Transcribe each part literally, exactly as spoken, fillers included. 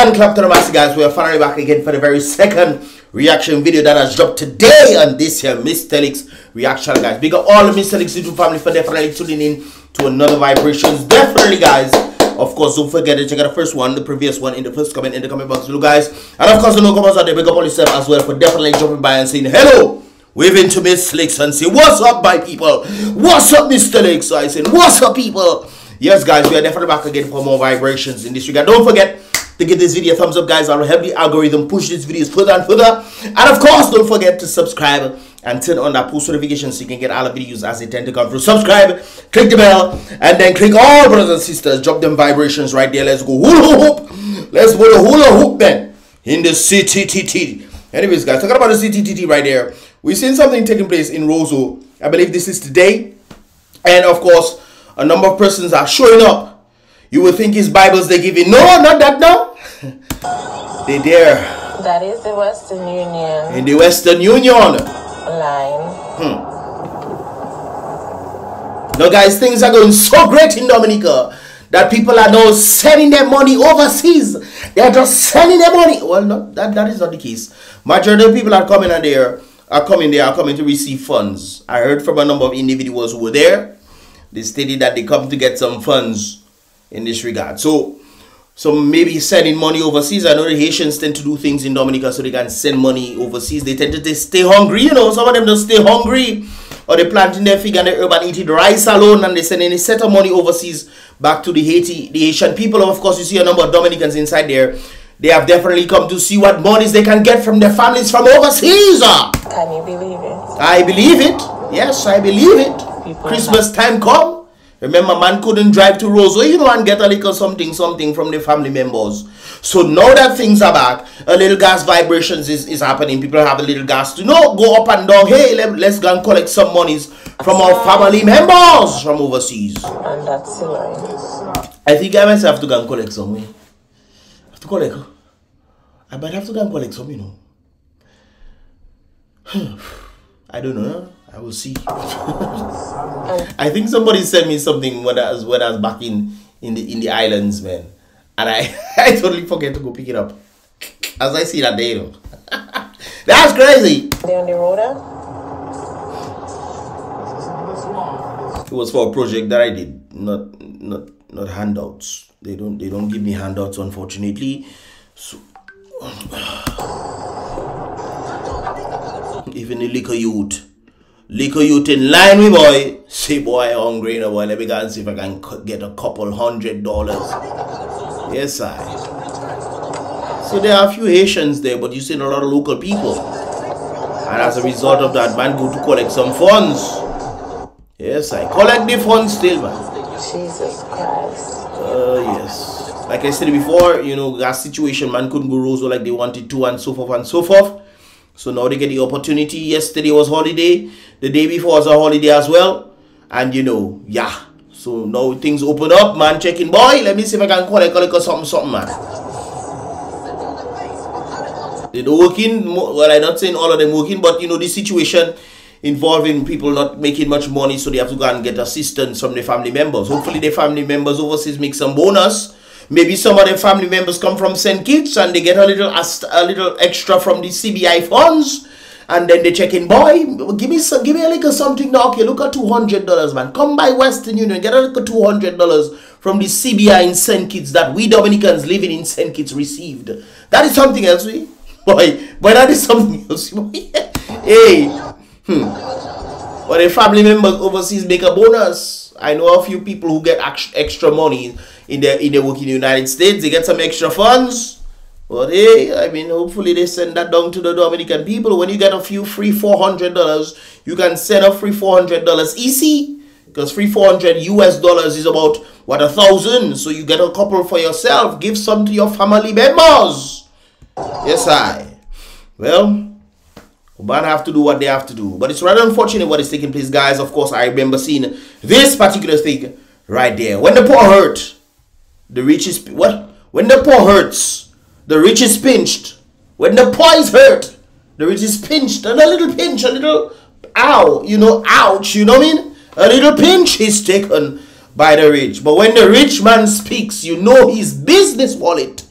and clap to the master, guys. We are finally back again for the very second reaction video that has dropped today on this here Mystelics reaction, guys. Big up all the Mystelics YouTube family for definitely tuning in to another vibrations. Definitely, guys. Of course, don't forget to check out the first one, the previous one, in the first comment in the comment box below, guys. And of course, the local boss out there, big up all yourself as well for definitely jumping by and saying hello. Waving to Mystelics and say, what's up, my people? What's up, Mystelics? So I said, what's up, people? Yes, guys, we are definitely back again for more vibrations in this regard. Don't forget to give this video a thumbs up, guys. That will help the algorithm push these videos further and further. And of course, don't forget to subscribe and turn on that post notification so you can get all the videos as they tend to come through. Subscribe, click the bell, and then click all brothers and sisters. Drop them vibrations right there. Let's go hula hoop. Let's go to hula hoop, man. In the C T T T. Anyways, guys, talking about the C T T T right there. We've seen something taking place in Roseau. I believe this is today. And of course, a number of persons are showing up. You would think it's Bibles they're giving. No, not that now. They there. That is the Western Union. In the Western Union line. Hmm. Now, guys, things are going so great in Dominica that people are now sending their money overseas. They are just sending their money. Well, no, that that is not the case. Majority of people are coming and there are coming there are coming to receive funds. I heard from a number of individuals who were there. They stated that they come to get some funds in this regard. So. So maybe sending money overseas. I know the Haitians tend to do things in Dominica so they can send money overseas. They tend to they stay hungry, you know. Some of them just stay hungry. Or they planting their fig and their herb and eating rice alone, and they send any set of money overseas back to the Haiti, the Haitian people. Of course, you see a number of Dominicans inside there. They have definitely come to see what monies they can get from their families from overseas. Can you believe it? I believe it. Yes, I believe it. People Christmas time come. Remember, man couldn't drive to Roseau, you know, and get a little something, something from the family members. So now that things are back, a little gas vibrations is, is happening. People have a little gas to know, go up and down. Hey, let, let's go and collect some monies from our family members from overseas. And that's it. I think I myself have to go and collect some. I have to collect. I might have to go and collect some, you know. I don't know. I will see. I think somebody sent me something when I was when I was back in in the in the islands, man, and I I totally forget to go pick it up. As I see that day, you know. That's crazy. They on the road. It was for a project that I did, not not not handouts. They don't they don't give me handouts, unfortunately. So. Even the liquor youth. Liquor youth in line with boy. Say boy hungry, no boy. Let me go and see if I can get a couple hundred dollars. Yes, I. So there are a few Haitians there, but you see a lot of local people. And as a result of that, man, go to collect some funds. Yes, I. Collect the funds still, man. Jesus Christ. Uh, yes. Like I said before, you know, that situation, man couldn't go Roseau like they wanted to and so forth and so forth. So now they get the opportunity. Yesterday was holiday. The day before was a holiday as well. And you know, yeah. So now things open up, man. Checking, boy. Let me see if I can collect, collect something, something, man. They don't working. Well, I'm not saying all of them working, but you know, this situation involving people not making much money, so they have to go and get assistance from their family members. Hopefully, their family members overseas make some bonus. Maybe some of their family members come from Saint Kitts and they get a little a little extra from the C B I funds, and then they check in, boy, give me some, give me a little something now. Okay, look at two hundred dollars, man. Come by Western Union, get a little two hundred dollars from the C B I in Saint Kitts that we Dominicans living in Saint Kitts received. That is something else, we boy, but that is something else. Hey, hmm. But their family members overseas make a bonus. I know a few people who get extra money in their in their work in the United States. They get some extra funds. But hey, I mean, hopefully they send that down to the Dominican people. When you get a few free four hundred dollars, you can send a free four hundred dollars easy. Because free four hundred U S dollars is about, what, a thousand. So you get a couple for yourself. Give some to your family members. Yes, I. Well, man have to do what they have to do, but it's rather unfortunate what is taking place, guys. Of course, I remember seeing this particular thing right there. When the poor hurt, the rich is what? When the poor hurts, the rich is pinched. When the poor is hurt, the rich is pinched. And a little pinch, a little ow, you know, ouch, you know what I mean? A little pinch is taken by the rich. But when the rich man speaks, you know his business wallet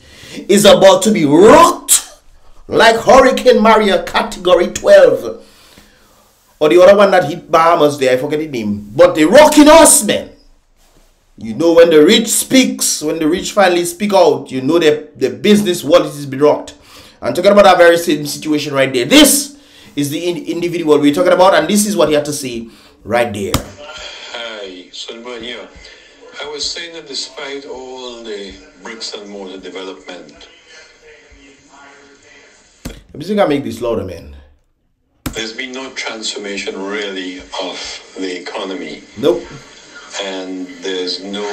is about to be rocked like Hurricane Maria Category twelve. Or the other one that hit Bahamas there, I forget the name. But they're rocking us, man. You know, when the rich speaks, when the rich finally speak out, you know the, the business wallet is being rocked. I'm talking about that very same situation right there. This is the in individual we're talking about, and this is what he had to say right there. Hi, Solomon here. I was saying that despite all the bricks and mortar development, I'm just gonna make this louder, man. There's been no transformation really of the economy. Nope. And there's no,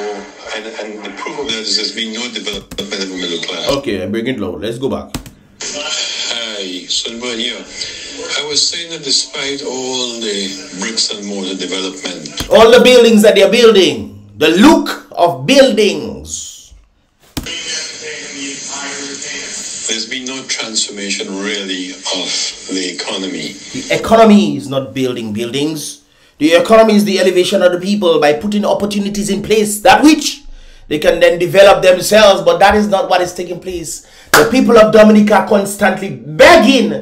and, and the proof of that is there's been no development of the middle class. Okay, I'm breaking low. Let's go back. Hi, Sunburn here. I was saying that despite all the bricks and mortar development, all the buildings that they're building, the look of buildings, there's been no transformation really of the economy. The economy is not building buildings. The economy is the elevation of the people by putting opportunities in place, that which they can then develop themselves, but that is not what is taking place. The people of Dominica are constantly begging.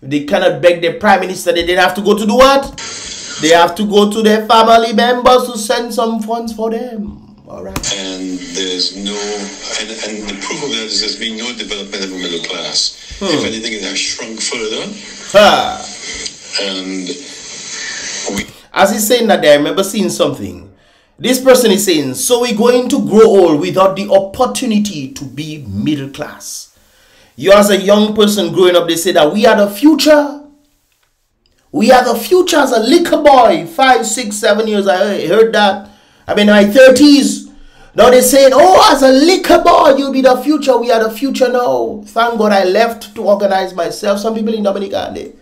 If they cannot beg their prime minister, they then have to go to do what? They have to go to their family members to send some funds for them. All right. And there's no, and, and the proof of that is there's been no development of the middle class. Hmm. If anything, it has shrunk further. Ha. And we... As he's saying that there, I remember seeing something. This person is saying, so we're going to grow old without the opportunity to be middle class. You as a young person growing up, they say that we are the future. We are the future as a little boy. Five, six, seven years, I heard that. I mean, my thirties. Now they're saying, oh, as a little boy, you'll be the future. We are the future now. Thank God I left to organize myself. Some people in Dominica, they...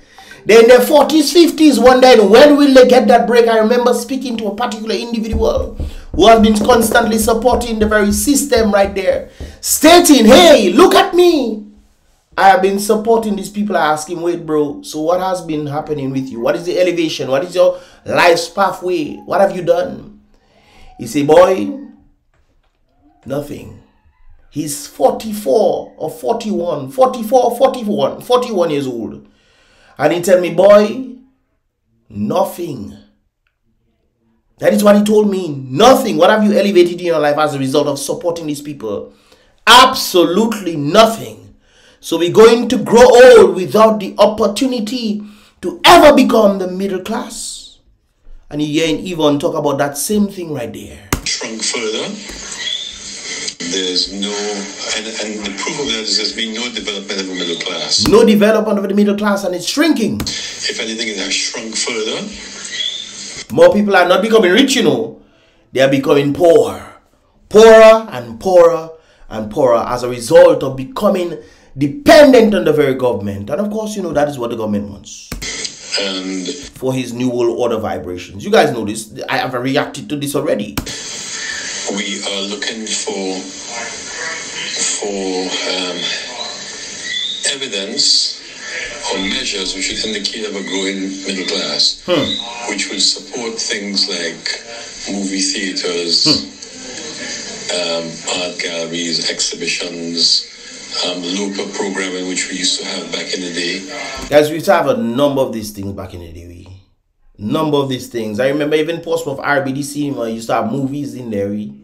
They're in their forties, fifties, wondering when will they get that break. I remember speaking to a particular individual who has been constantly supporting the very system right there, stating, hey, look at me. I have been supporting these people. I ask him, wait, bro, so what has been happening with you? What is the elevation? What is your life's pathway? What have you done? He said, boy, nothing. He's forty-four or forty-one, forty-four, forty-one, forty-one years old. And he tell me, boy, nothing. That is what he told me. Nothing. What have you elevated in your life as a result of supporting these people? Absolutely nothing. So we're going to grow old without the opportunity to ever become the middle class. And you hear Yvonne talk about that same thing right there. Shrunk further. There's no, and, and the proof of that is there's been no development of the middle class. No development of the middle class, and it's shrinking. If anything, it has shrunk further. More people are not becoming rich, you know. They are becoming poor. Poorer and poorer and poorer as a result of becoming dependent on the very government. And of course, you know, that is what the government wants. And for his New World Order vibrations. You guys know this. I have reacted to this already. We are looking for for um, evidence or measures which would indicate of a growing middle class, hmm. which would support things like movie theaters, hmm. um, art galleries, exhibitions, um, local programming which we used to have back in the day. Guys, we used to have a number of these things back in the day. We number of these things. I remember even post of R B D Cinema used to have movies in there. We.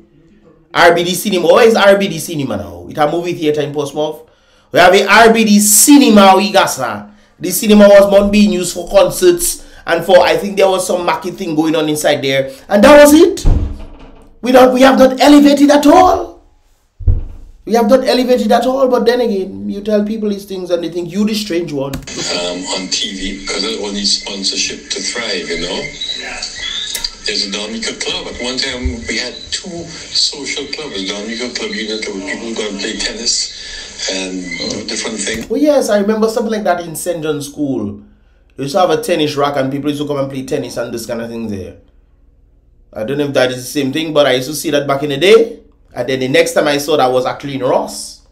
R B D Cinema. Where is R B D Cinema now? It had movie theater in Portsmouth. We have a R B D Cinema we gasa. The cinema was not being used for concerts and for, I think there was some market thing going on inside there. And that was it. We not we have not elevated at all. We have not elevated at all. But then again, you tell people these things and they think you the strange one. Um, on T V, because I only sponsorship to thrive, you know. Yeah. There's a Dominica Club. At one time, we had two social clubs. The Dominica Club unit, where people go and play tennis and do different things. Well, yes, I remember something like that in Saint John's School. They used to have a tennis rack and people used to come and play tennis and this kind of thing there. I don't know if that is the same thing, but I used to see that back in the day. And then the next time I saw that was actually in Ross.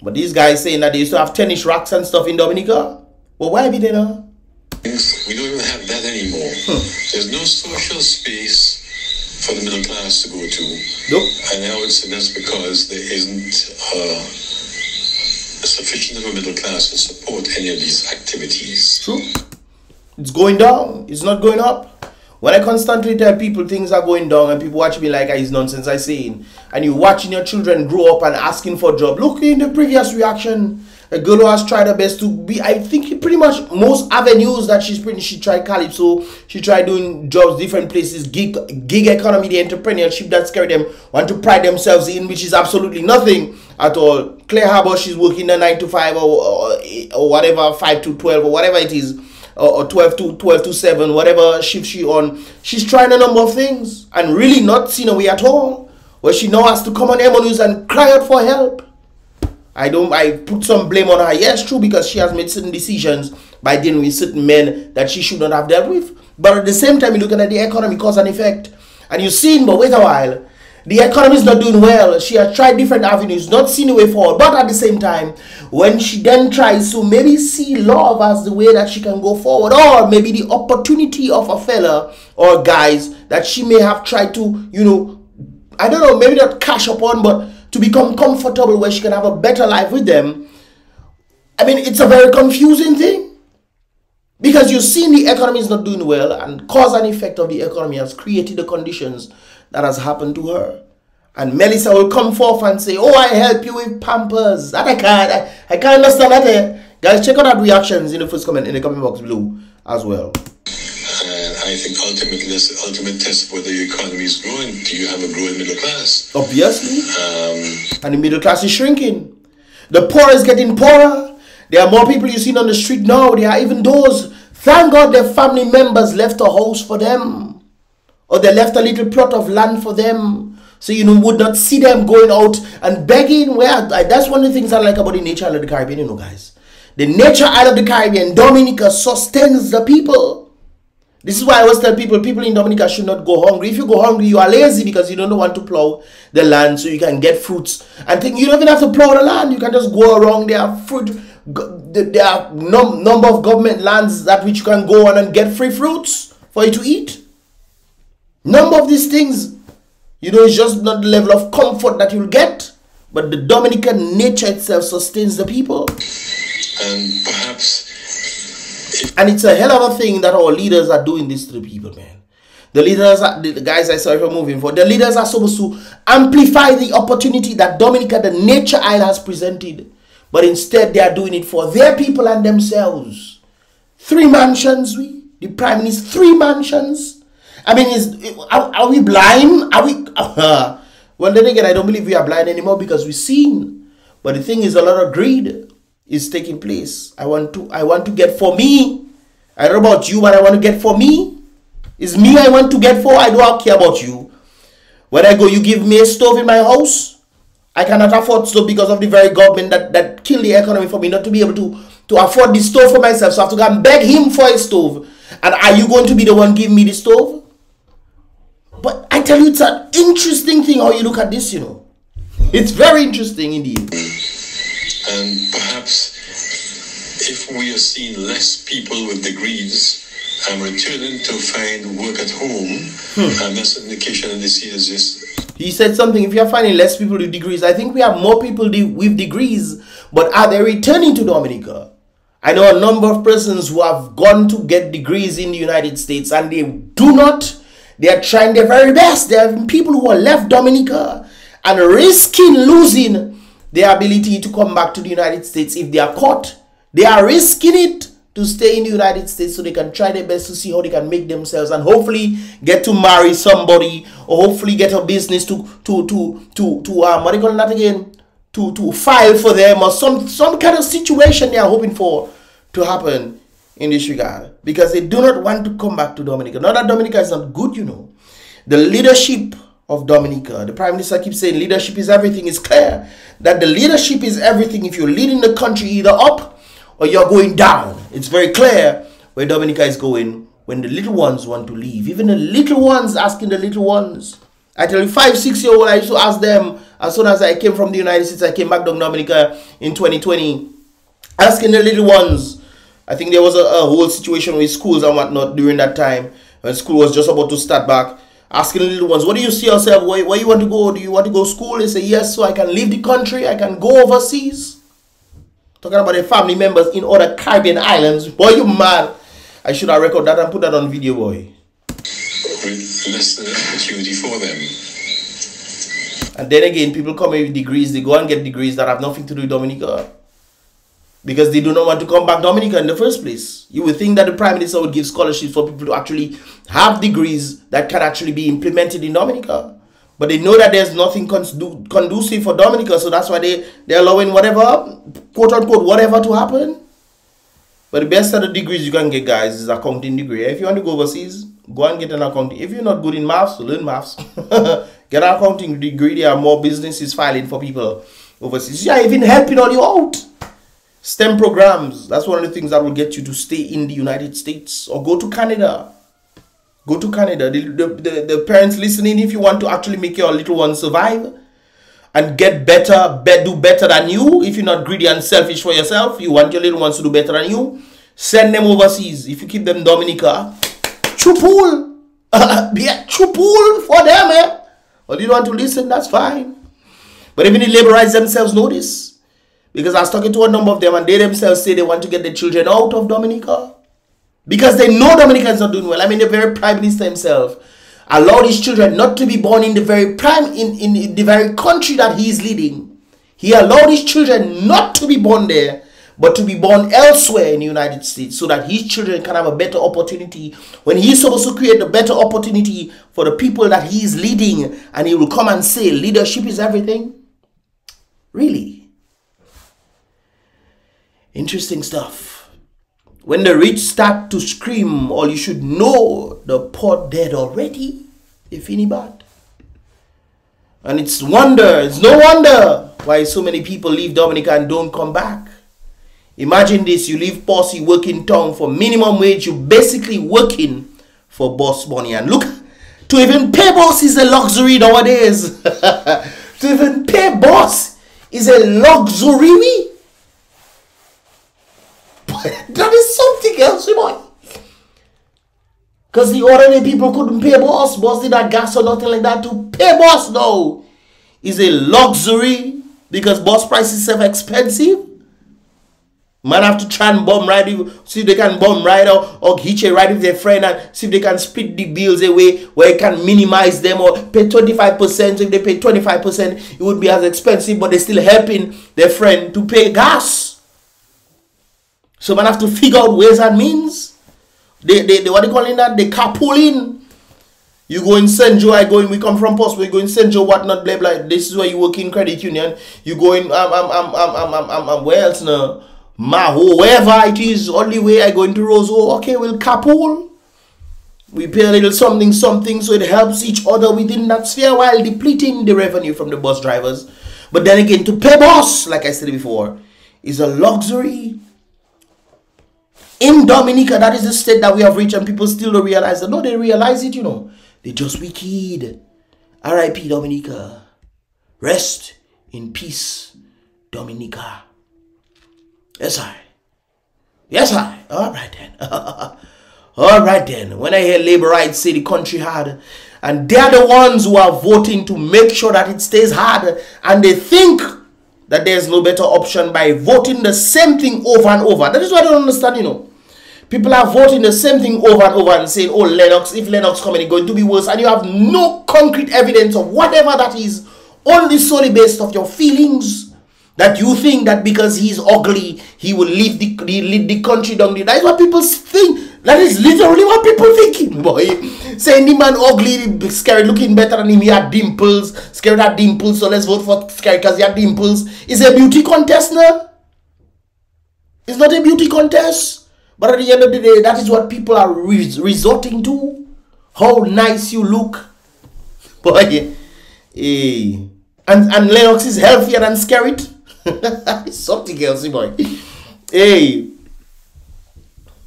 But these guys saying that they used to have tennis racks and stuff in Dominica. Well, why be there now? We don't even have that anymore. Hmm. There's no social space for the middle class to go to. Nope. And I would say that's because there isn't uh, a sufficient of a middle class to support any of these activities. True. It's going down. It's not going up. When I constantly tell people things are going down and people watch me like, ah, it's nonsense I saying. And you watching your children grow up and asking for a job. Look in the previous reaction. A girl who has tried her best to be, I think pretty much most avenues that she's pretty, she tried Calypso, she tried doing jobs, different places, gig gig economy, the entrepreneurship that scared them, want to pride themselves in, which is absolutely nothing at all. Claire Harbour, she's working a nine to five or, or, or whatever, five to twelve or whatever it is, or, or twelve to twelve to seven, whatever shift she on. She's trying a number of things and really not seen a way at all, where she now has to come on M N Us and cry out for help. I don't, I put some blame on her. Yes, true, because she has made certain decisions by dealing with certain men that she should not have dealt with. But at the same time, you're looking at the economy cause and effect. And you've seen, but wait a while, the economy is not doing well. She has tried different avenues, not seen a way forward. But at the same time, when she then tries to maybe see love as the way that she can go forward, or maybe the opportunity of a fella or guys that she may have tried to, you know, I don't know, maybe not cash upon, but to become comfortable where she can have a better life with them. I mean, it's a very confusing thing. Because you've seen the economy is not doing well, and cause and effect of the economy has created the conditions that has happened to her. And Melissa will come forth and say, oh, I help you with Pampers. That I can't. I, I can't understand that. Eh? Guys, check out our reactions in the first comment, in the comment box below as well. I think ultimately that's the ultimate test of whether your economy is growing. Do you have a growing middle class? Obviously. Um, and the middle class is shrinking. The poor is getting poorer. There are more people you've seen on the street now. There are even those, thank God their family members left a house for them. Or they left a little plot of land for them. So you know, would not see them going out and begging. Well, that's one of the things I like about the Nature Isle of the Caribbean, you know, guys. The Nature Isle of the Caribbean, Dominica, sustains the people. This is why I always tell people, people in Dominica should not go hungry. If you go hungry, you are lazy because you don't want to plow the land so you can get fruits. And think you don't even have to plow the land. You can just go around. There are fruit. There are num number of government lands that which you can go on and get free fruits for you to eat. Number of these things, you know, it's just not the level of comfort that you'll get. But the Dominican nature itself sustains the people. And perhaps... And it's a hell of a thing that our leaders are doing this to the people, man. The leaders, are, the guys I saw if I'm moving for, the leaders are supposed to amplify the opportunity that Dominica, the Nature Isle, has presented. But instead, they are doing it for their people and themselves. Three mansions, we. The Prime Minister, three mansions. I mean, is are, are we blind? Are we... Uh, well, then again, I don't believe we are blind anymore because we've seen. But the thing is, a lot of greed is taking place. I want to I want to get for me. I don't know about you, but I want to get for me. It's me I want to get for. I don't care about you. When I go, you give me a stove in my house. I cannot afford stove because of the very government that, that killed the economy for me not to be able to, to afford the stove for myself. So I have to go and beg him for a stove. And are you going to be the one giving me the stove? But I tell you, it's an interesting thing how you look at this, you know. It's very interesting indeed. And perhaps if we are seeing less people with degrees and returning to find work at home, hmm. and that's an indication that they see as this. He said something, if you are finding less people with degrees, I think we have more people de with degrees, but are they returning to Dominica? I know a number of persons who have gone to get degrees in the United States and they do not. They are trying their very best. There are people who are left Dominica and risking losing their ability to come back to the United States if they are caught. They are risking it to stay in the United States so they can try their best to see how they can make themselves and hopefully get to marry somebody or hopefully get a business to to to to to um what do you call that again? To to file for them or some some kind of situation they are hoping for to happen in this regard. Because they do not want to come back to Dominica. Not that Dominica is not good, you know. The leadership of Dominica, the Prime Minister keeps saying leadership is everything. It's clear that the leadership is everything. If you're leading the country either up or you're going down, it's very clear where Dominica is going when the little ones want to leave. Even the little ones asking the little ones. I tell you, five, six year old, I used to ask them as soon as I came from the United States, I came back to Dominica in twenty twenty, asking the little ones. I think there was a, a whole situation with schools and whatnot during that time when school was just about to start back. Asking little ones, what do you see yourself? Where, where you want to go? Do you want to go to school? They say, yes, so I can leave the country. I can go overseas. Talking about their family members in other Caribbean islands. Boy, you mad. I should have recorded that and put that on video, boy. List the opportunity for them. And then again, people come in with degrees. They go and get degrees that have nothing to do with Dominica. Because they do not want to come back Dominica in the first place. You would think that the Prime Minister would give scholarships for people to actually have degrees that can actually be implemented in Dominica. But they know that there's nothing condu conducive for Dominica. So that's why they, they're allowing whatever, quote unquote, whatever to happen. But the best of the degrees you can get, guys, is accounting degree. If you want to go overseas, go and get an accounting. If you're not good in maths, learn maths. Get an accounting degree. There are more businesses filing for people overseas. Yeah, even helping all you out. STEM programs. That's one of the things that will get you to stay in the United States or go to Canada. Go to Canada. The, the, the, the parents listening, if you want to actually make your little one survive and get better, be, do better than you, if you're not greedy and selfish for yourself, you want your little ones to do better than you, send them overseas. If you keep them Dominica, chupool. Be a chupool for them, eh? Well, you don't want to listen, that's fine. But even the laborers themselves know this. Because I was talking to a number of them and they themselves say they want to get their children out of Dominica. Because they know Dominica is not doing well. I mean, the very Prime Minister himself allowed his children not to be born in the very prime, in, in the very country that he is leading. He allowed his children not to be born there, but to be born elsewhere in the United States so that his children can have a better opportunity when he's supposed to create a better opportunity for the people that he is leading. And he will come and say, leadership is everything. Really? Interesting stuff. When the rich start to scream, or you should know the poor dead already, if any bad. And it's wonder, it's no wonder why so many people leave Dominica and don't come back. Imagine this, you leave Posse working town for minimum wage, you're basically working for boss money. And look, to even pay boss is a luxury nowadays. To even pay boss is a luxury. That is something else, you boy. Because the ordinary people couldn't pay boss. Boss did not gas or nothing like that. To pay boss now is a luxury because boss prices are expensive. Man have to try and bum ride, see if they can bum ride or, or hitch a ride with their friend and see if they can split the bills away where it can minimize them or pay twenty-five percent. If they pay twenty-five percent, it would be as expensive, but they're still helping their friend to pay gas. So man have to figure out ways and means. They, they, they what they calling that? They carpooling. You go in Saint Joe, I go in, we come from Post, we go in Saint Joe, whatnot, blah, blah. This is where you work in Credit Union. You go in, um, um, um, um, um, um, um, where else now? Maho, wherever it is, only way I go into Roseau. Okay, we'll carpool. We pay a little something, something, so it helps each other within that sphere while depleting the revenue from the bus drivers. But then again, to pay boss, like I said before, is a luxury. In Dominica, that is the state that we have reached and people still don't realize that. No, they realize it, you know. They just wicked. R I P Dominica. Rest in peace, Dominica. Yes, I. Yes, I. All right, then. All right, then. When I hear laborites say the country hard, and they're the ones who are voting to make sure that it stays hard, and they think that there's no better option by voting the same thing over and over. That is what I don't understand, you know. People are voting the same thing over and over and saying, oh, Lennox, if Lennox comes in, it's going to be worse. And you have no concrete evidence of whatever that is, only solely based off your feelings that you think that because he's ugly, he will leave the, lead the country down. That is what people think. That is literally what people thinking, boy. Saying the man ugly, Skerrit looking better than him, he had dimples. Skerrit had dimples, so let's vote for Skerrit because he had dimples. It's a beauty contest now. It's not a beauty contest. But at the end of the day, that is what people are res resorting to. How nice you look. Boy. Hey. And, and Lennox is healthier than Skerrit. It's something else, boy. Hey.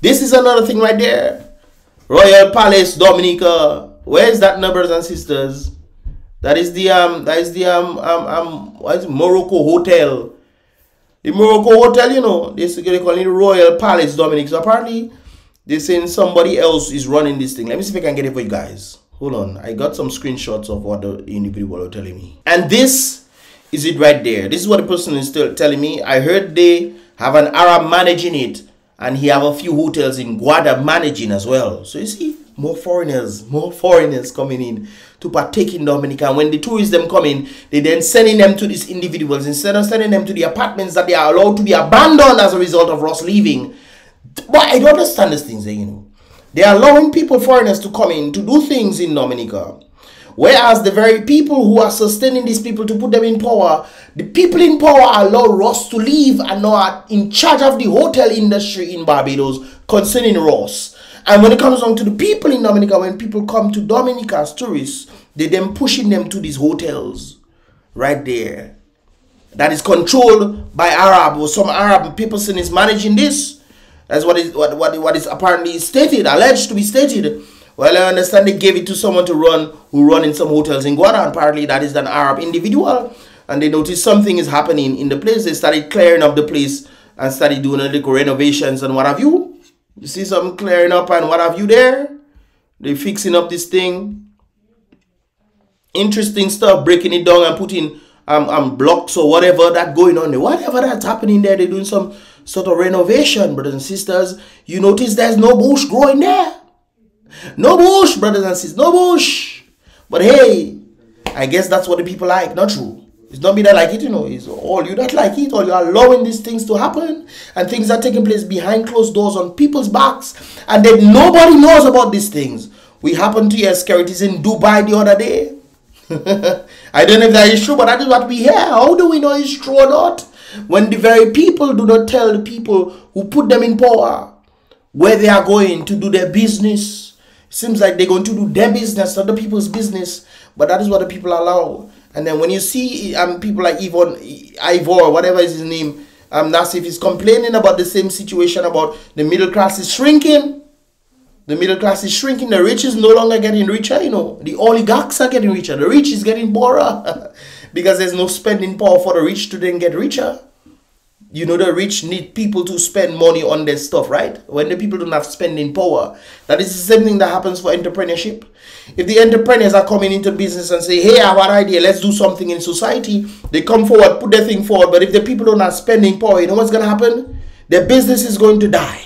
This is another thing right there. Royal Palace, Dominica. Where is that, brothers and sisters? That is the, um, that is the, um, um, um, what is it? Morocco Hotel. The Morocco Hotel, you know, they, they call it Royal Palace, Dominica. So apparently, they're saying somebody else is running this thing. Let me see if I can get it for you guys. Hold on. I got some screenshots of what the individual were telling me. And this is it right there. This is what the person is still telling me. I heard they have an Arab managing it, and he have a few hotels in Guada managing as well. So you see, more foreigners, more foreigners coming in to partake in Dominica. And when the tourists them come in, they then sending them to these individuals instead of sending them to the apartments that they are allowed to be abandoned as a result of us leaving. But I don't understand these things, you know. They are allowing people, foreigners, to come in to do things in Dominica. Whereas the very people who are sustaining these people to put them in power, the people in power allow Ross to leave and are in charge of the hotel industry in Barbados concerning Ross. And when it comes down to the people in Dominica, when people come to Dominica as tourists, they then pushing them to these hotels right there. That is controlled by Arab or some Arab people saying is managing this. That's what is, what, what, what is apparently stated, alleged to be stated. Well, I understand they gave it to someone to run, who run in some hotels in Guada, and apparently that is an Arab individual. And they noticed something is happening in the place. They started clearing up the place and started doing a little renovations and what have you. You see some clearing up and what have you there. They're fixing up this thing. Interesting stuff, breaking it down and putting um, um blocks or whatever that going on there. Whatever that's happening there, they're doing some sort of renovation, brothers and sisters. You notice there's no bush growing there. No bush, brothers and sisters, no bush. But hey, I guess that's what the people like. Not true. It's not me that like it, you know. It's all you that like it, or you're allowing these things to happen, and things are taking place behind closed doors on people's backs, and then nobody knows about these things. We happened to hear Skerrit is in Dubai the other day. I don't know if that is true, but that is what we hear. How do we know it's true or not? When the very people do not tell the people who put them in power where they are going to do their business. Seems like they're going to do their business, not the people's business. But that is what the people allow. And then when you see um, people like Ivor, Ivor, whatever is his name, um, Nasif is complaining about the same situation, about the middle class is shrinking. The middle class is shrinking. The rich is no longer getting richer, you know. The oligarchs are getting richer. The rich is getting poorer because there's no spending power for the rich to then get richer. You know, the rich need people to spend money on their stuff, right? When the people don't have spending power. That is the same thing that happens for entrepreneurship. If the entrepreneurs are coming into business and say, hey, I have an idea, let's do something in society. They come forward, put their thing forward. But if the people don't have spending power, you know what's going to happen? Their business is going to die.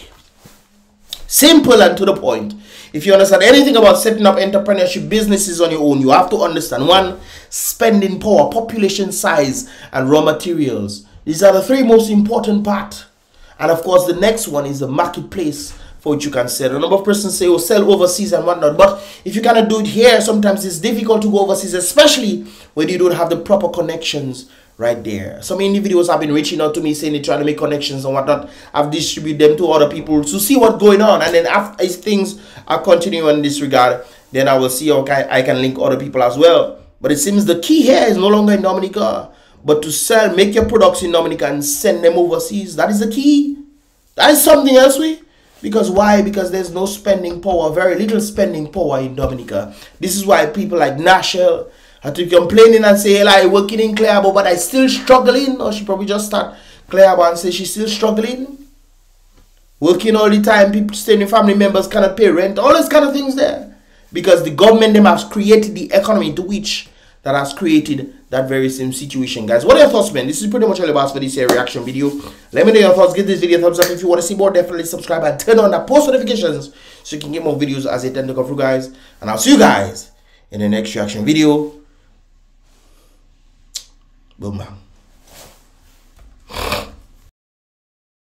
Simple and to the point. If you understand anything about setting up entrepreneurship businesses on your own, you have to understand, one, spending power, population size, and raw materials. These are the three most important parts. And of course, the next one is the marketplace for which you can sell. A number of persons say, oh, sell overseas and whatnot. But if you cannot do it here, sometimes it's difficult to go overseas, especially when you don't have the proper connections right there. Some individuals have been reaching out to me saying they're trying to make connections and whatnot. I've distributed them to other people to see what's going on. And then after, if things are continuing in this regard, then I will see how I can link other people as well. But it seems the key here is no longer in Dominica, but to sell, make your products in Dominica and send them overseas. That is the key. That is something else, we. Because why? Because there's no spending power, very little spending power in Dominica. This is why people like Nashelle had to complaining and say, hey, I'm working in Clarebo, but I still struggling. Or she probably just start Clarebo and say she's still struggling. Working all the time, people staying with family members cannot pay rent, all those kind of things there. Because the government them has created the economy into which that has created that very same situation, guys. What are your thoughts, man? This is pretty much all about for this reaction video. Let me know your thoughts. Give this video a thumbs up. If you want to see more, definitely subscribe and turn on the post notifications so you can get more videos as they tend to come through, guys. And I'll see you guys in the next reaction video. Boom, bang.